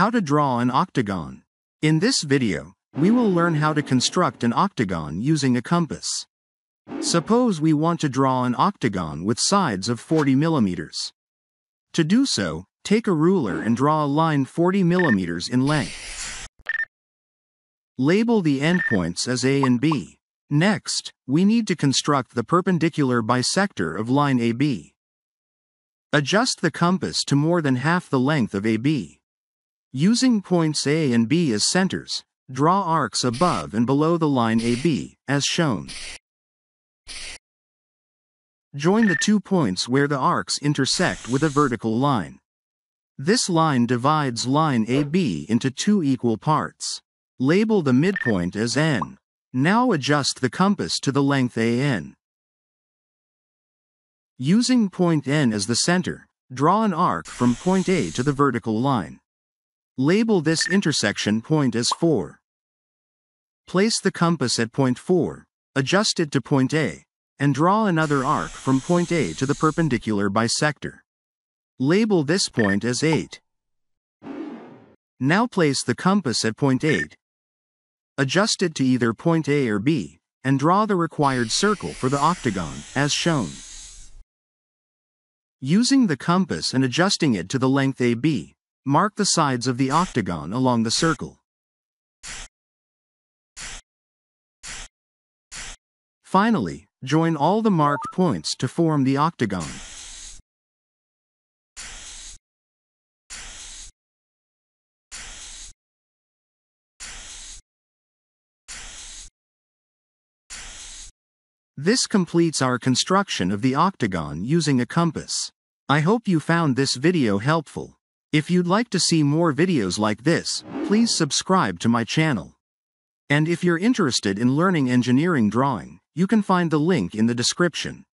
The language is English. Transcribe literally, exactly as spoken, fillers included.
How to draw an octagon. In this video, we will learn how to construct an octagon using a compass. Suppose we want to draw an octagon with sides of forty millimeters. To do so, take a ruler and draw a line forty millimeters in length. Label the endpoints as A and B. Next, we need to construct the perpendicular bisector of line A B. Adjust the compass to more than half the length of A B. Using points A and B as centers, draw arcs above and below the line A B, as shown. Join the two points where the arcs intersect with a vertical line. This line divides line A B into two equal parts. Label the midpoint as N. Now adjust the compass to the length A N. Using point N as the center, draw an arc from point A to the vertical line. Label this intersection point as four. Place the compass at point four, adjust it to point A, and draw another arc from point A to the perpendicular bisector. Label this point as eight. Now place the compass at point eight, adjust it to either point A or B, and draw the required circle for the octagon, as shown. Using the compass and adjusting it to the length A B, mark the sides of the octagon along the circle. Finally, join all the marked points to form the octagon. This completes our construction of the octagon using a compass. I hope you found this video helpful. If you'd like to see more videos like this, please subscribe to my channel. And if you're interested in learning engineering drawing, you can find the link in the description.